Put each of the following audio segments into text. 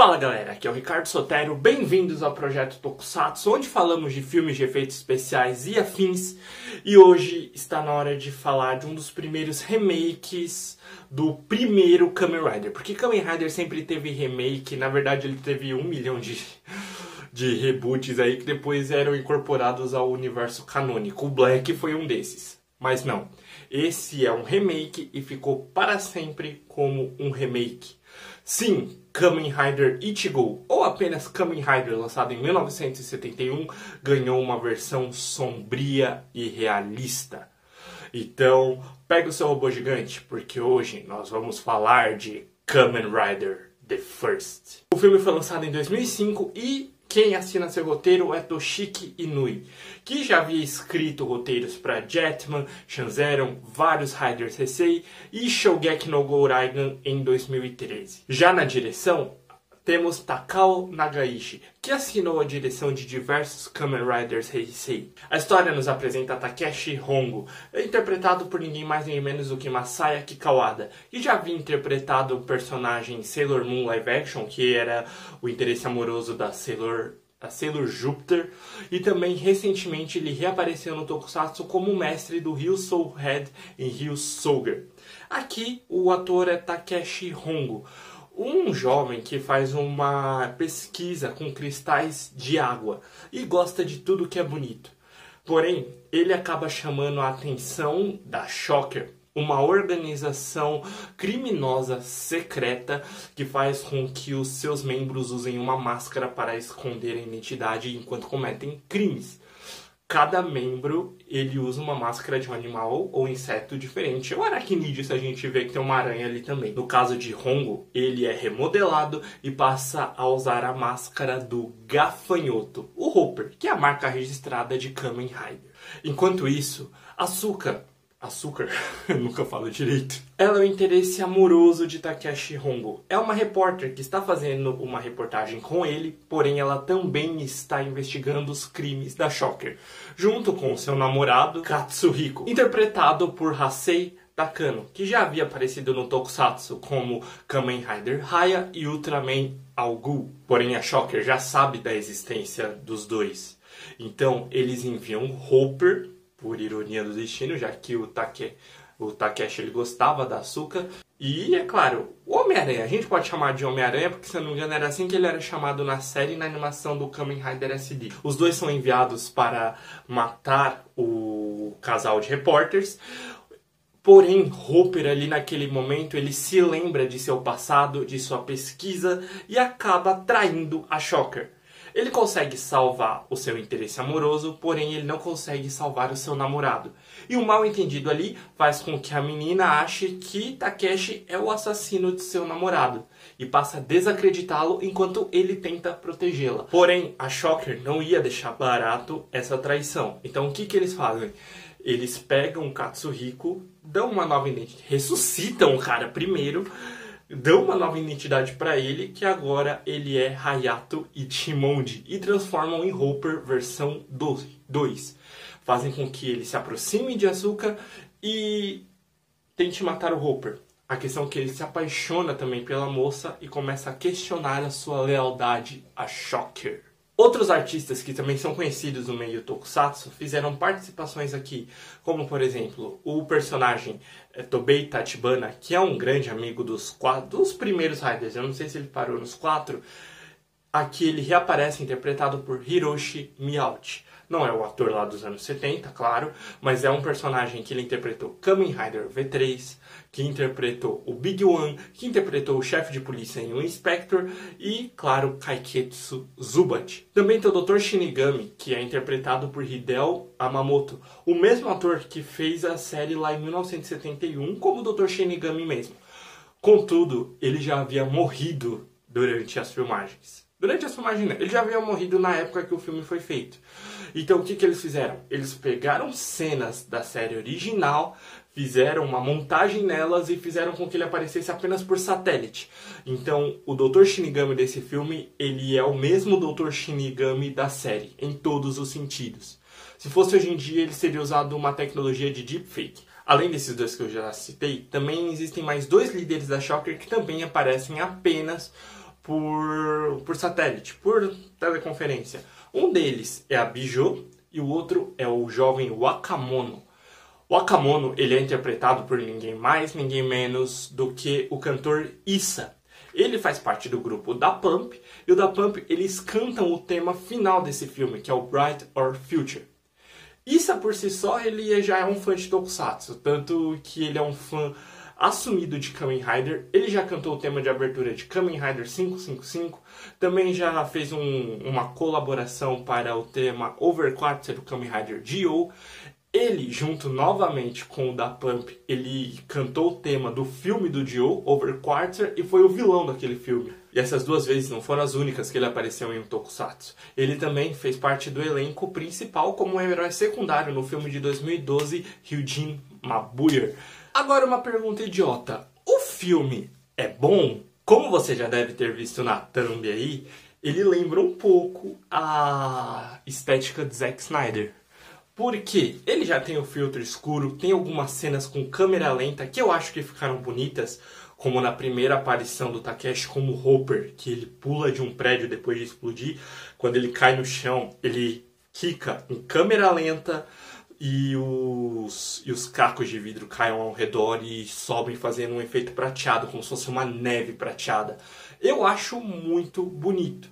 Fala galera, aqui é o Ricardo Sotero, bem-vindos ao Projeto Tokusatsu, onde falamos de filmes de efeitos especiais e afins. E hoje está na hora de falar de um dos primeiros remakes do primeiro Kamen Rider. Porque Kamen Rider sempre teve remake, na verdade ele teve 1 milhão de reboots aí que depois eram incorporados ao universo canônico. O Black foi um desses, mas não. Esse é um remake e ficou para sempre como um remake. Sim, Kamen Rider Ichigo, ou apenas Kamen Rider, lançado em 1971, ganhou uma versão sombria e realista. Então, pega o seu robô gigante, porque hoje nós vamos falar de Kamen Rider The First. O filme foi lançado em 2005 e quem assina seu roteiro é Toshiki Inui, que já havia escrito roteiros para Jetman, Shanzeron, vários Riders Hasei e Shogeki no Gouraigan em 2013. Já na direção, temos Takao Nagaishi, que assinou a direção de diversos Kamen Riders Heisei. A história nos apresenta Takeshi Hongo, interpretado por ninguém mais nem menos do que Masaya Kikawada, que já havia interpretado o personagem Sailor Moon Live Action, que era o interesse amoroso da Sailor Júpiter, e também recentemente ele reapareceu no Tokusatsu como mestre do Ryu Soul Head em Ryu Soul Gear. Aqui o ator é Takeshi Hongo, um jovem que faz uma pesquisa com cristais de água e gosta de tudo que é bonito. Porém, ele acaba chamando a atenção da Shocker, uma organização criminosa secreta que faz com que os seus membros usem uma máscara para esconder a identidade enquanto cometem crimes. Cada membro, ele usa uma máscara de um animal ou inseto diferente. O aracnídeo, se a gente vê que tem uma aranha ali também. No caso de Hongo, ele é remodelado e passa a usar a máscara do gafanhoto, o Hopper, que é a marca registrada de Kamen Rider. Enquanto isso, Açúcar, eu nunca falo direito. Ela é o interesse amoroso de Takeshi Hongo. É uma repórter que está fazendo uma reportagem com ele, porém ela também está investigando os crimes da Shocker, junto com seu namorado Katsuhiko, interpretado por Hasei Takano, que já havia aparecido no Tokusatsu como Kamen Rider Haya e Ultraman Algu. Porém a Shocker já sabe da existência dos dois. Então eles enviam Hopper, por ironia do destino, já que o Takeshi ele gostava da Asuka. E, é claro, o Homem-Aranha. A gente pode chamar de Homem-Aranha porque, se eu não me engano, era assim que ele era chamado na série e na animação do Kamen Rider SD. Os dois são enviados para matar o casal de repórteres. Porém, Hopper ali naquele momento, ele se lembra de seu passado, de sua pesquisa e acaba traindo a Shocker. Ele consegue salvar o seu interesse amoroso, porém ele não consegue salvar o seu namorado. E o mal entendido ali faz com que a menina ache que Takeshi é o assassino de seu namorado e passa a desacreditá-lo enquanto ele tenta protegê-la. Porém, a Shocker não ia deixar barato essa traição. Então o que eles fazem? Eles pegam o Katsuhiko, dão uma nova identidade, ressuscitam o cara primeiro, dão uma nova identidade para ele, que agora ele é Hayato Ichimonji, e transformam em Hopper versão 2. Fazem com que ele se aproxime de Asuka e tente matar o Hopper. A questão é que ele se apaixona também pela moça e começa a questionar a sua lealdade a Shocker. Outros artistas que também são conhecidos no meio Tokusatsu fizeram participações aqui, como por exemplo, o personagem Tobei Tachibana, que é um grande amigo dos primeiros Riders, eu não sei se ele parou nos 4, aqui ele reaparece interpretado por Hiroshi Miyauchi. Não é o ator lá dos anos 70, claro, mas é um personagem que ele interpretou Kamen Rider V3, que interpretou o Big One, que interpretou o chefe de polícia em um Inspector e, claro, Kaiketsu Zubat. Também tem o Dr. Shinigami, que é interpretado por Hideo Amamoto, o mesmo ator que fez a série lá em 1971 como o Dr. Shinigami mesmo. Contudo, ele já havia morrido durante as filmagens. Ele já havia morrido na época que o filme foi feito. Então o que eles fizeram? Eles pegaram cenas da série original, fizeram uma montagem nelas e fizeram com que ele aparecesse apenas por satélite. Então o Dr. Shinigami desse filme, ele é o mesmo Dr. Shinigami da série, em todos os sentidos. Se fosse hoje em dia, ele seria usado uma tecnologia de deepfake. Além desses dois que eu já citei, também existem mais 2 líderes da Shocker que também aparecem apenas por satélite, por teleconferência. Um deles é a Bijou e o outro é o jovem Wakamono. O Wakamono, ele é interpretado por ninguém mais, ninguém menos do que o cantor Issa. Ele faz parte do grupo da Pump, e o da Pump, eles cantam o tema final desse filme, que é o Bright or Future. Issa, por si só, ele já é um fã de Tokusatsu, tanto que ele é um fã assumido de Kamen Rider. Ele já cantou o tema de abertura de Kamen Rider 555, também já fez uma colaboração para o tema Overquarter do Kamen Rider G.O. Ele, junto novamente com o da Pump, ele cantou o tema do filme do G.O., Overquarter, e foi o vilão daquele filme. E essas duas vezes não foram as únicas que ele apareceu em um Tokusatsu. Ele também fez parte do elenco principal como um herói secundário no filme de 2012, Ryujin Mabuyer. Agora uma pergunta idiota. O filme é bom? Como você já deve ter visto na thumb aí, ele lembra um pouco a estética de Zack Snyder. Porque ele já tem o filtro escuro, tem algumas cenas com câmera lenta que eu acho que ficaram bonitas, como na primeira aparição do Takeshi como Hopper, que ele pula de um prédio depois de explodir. Quando ele cai no chão, ele quica em câmera lenta e os cacos de vidro caem ao redor e sobem fazendo um efeito prateado, como se fosse uma neve prateada. Eu acho muito bonito.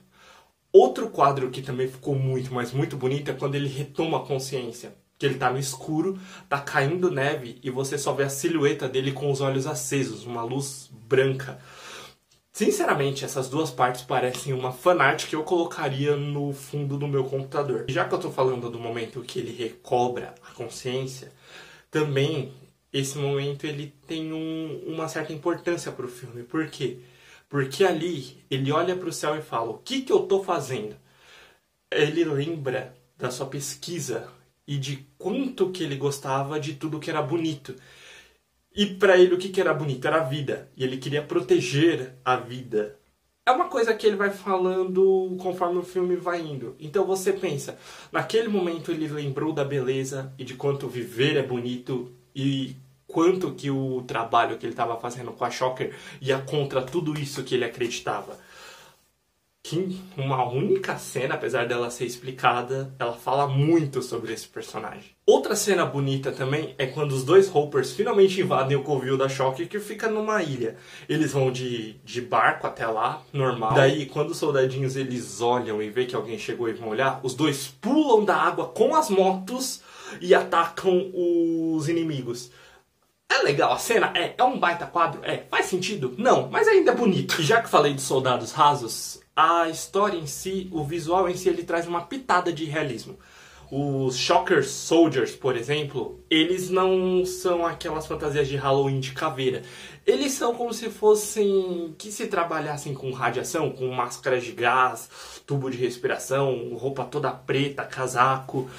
Outro quadro que também ficou muito, mas muito bonito é quando ele retoma a consciência. Que ele tá no escuro, tá caindo neve e você só vê a silhueta dele com os olhos acesos, uma luz branca. Sinceramente, essas duas partes parecem uma fanart que eu colocaria no fundo do meu computador. E já que eu tô falando do momento que ele recobra a consciência, também esse momento ele tem uma certa importância pro filme. Por quê? Porque ali ele olha para o céu e fala, o que eu estou fazendo? Ele lembra da sua pesquisa e de quanto que ele gostava de tudo que era bonito. E para ele o que era bonito era a vida. E ele queria proteger a vida. É uma coisa que ele vai falando conforme o filme vai indo. Então você pensa, naquele momento ele lembrou da beleza e de quanto viver é bonito e quanto que o trabalho que ele estava fazendo com a Shocker ia contra tudo isso que ele acreditava. Que uma única cena, apesar dela ser explicada, ela fala muito sobre esse personagem. Outra cena bonita também é quando os dois Hoppers finalmente invadem o covil da Shocker, que fica numa ilha. Eles vão de barco até lá, normal. Daí, quando os soldadinhos eles olham e vê que alguém chegou e vão olhar, os dois pulam da água com as motos e atacam os inimigos. É legal a cena? É. É um baita quadro? É. Faz sentido? Não. Mas ainda é bonito. E já que falei de soldados rasos, a história em si, o visual em si, ele traz uma pitada de realismo. Os Shocker Soldiers, por exemplo, eles não são aquelas fantasias de Halloween de caveira. Eles são como se fossem, que se trabalhassem com radiação, com máscaras de gás, tubo de respiração, roupa toda preta, casaco.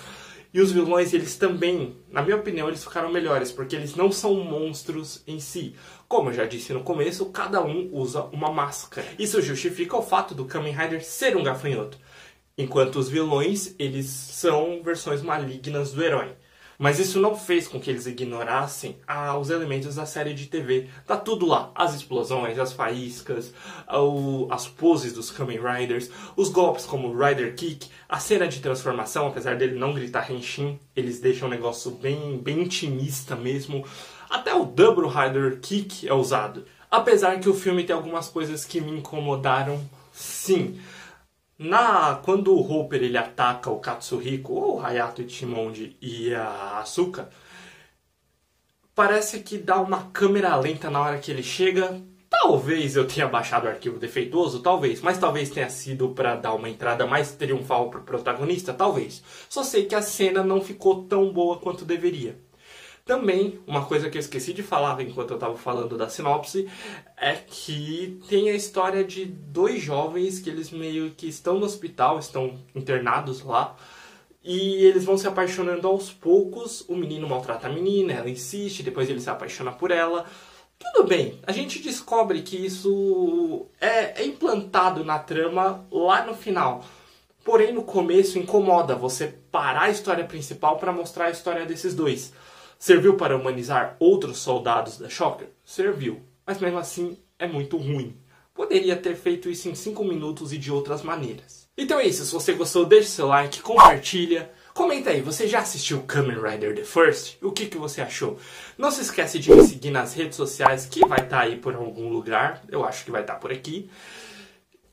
E os vilões, eles também, na minha opinião, eles ficaram melhores, porque eles não são monstros em si. Como eu já disse no começo, cada um usa uma máscara. Isso justifica o fato do Kamen Rider ser um gafanhoto. Enquanto os vilões, eles são versões malignas do herói. Mas isso não fez com que eles ignorassem os elementos da série de TV. Tá tudo lá. As explosões, as faíscas, as poses dos Kamen Riders, os golpes como o Rider Kick, a cena de transformação, apesar dele não gritar Henshin, eles deixam um negócio bem intimista mesmo. Até o Double Rider Kick é usado. Apesar que o filme tem algumas coisas que me incomodaram, sim. Quando o Hopper ele ataca o Katsuhiko, ou o Hayato Ichimonji e a Asuka, parece que dá uma câmera lenta na hora que ele chega. Talvez eu tenha baixado o arquivo defeituoso, talvez, mas talvez tenha sido para dar uma entrada mais triunfal para o protagonista, talvez. Só sei que a cena não ficou tão boa quanto deveria. Também, uma coisa que eu esqueci de falar enquanto eu estava falando da sinopse, é que tem a história de dois jovens que eles meio que estão no hospital, estão internados lá, e eles vão se apaixonando aos poucos. O menino maltrata a menina, ela insiste, depois ele se apaixona por ela. Tudo bem, a gente descobre que isso é implantado na trama lá no final. Porém, no começo incomoda você parar a história principal para mostrar a história desses dois. Serviu para humanizar outros soldados da Shocker? Serviu. Mas mesmo assim, é muito ruim. Poderia ter feito isso em 5 minutos e de outras maneiras. Então é isso, se você gostou, deixe seu like, compartilha. Comenta aí, você já assistiu Kamen Rider The First? O que você achou? Não se esquece de me seguir nas redes sociais, que vai estar aí por algum lugar. Eu acho que vai estar por aqui.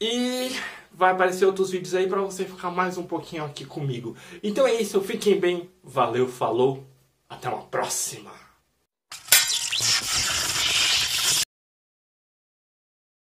E vai aparecer outros vídeos aí pra você ficar mais um pouquinho aqui comigo. Então é isso, fiquem bem. Valeu, falou. Até uma próxima.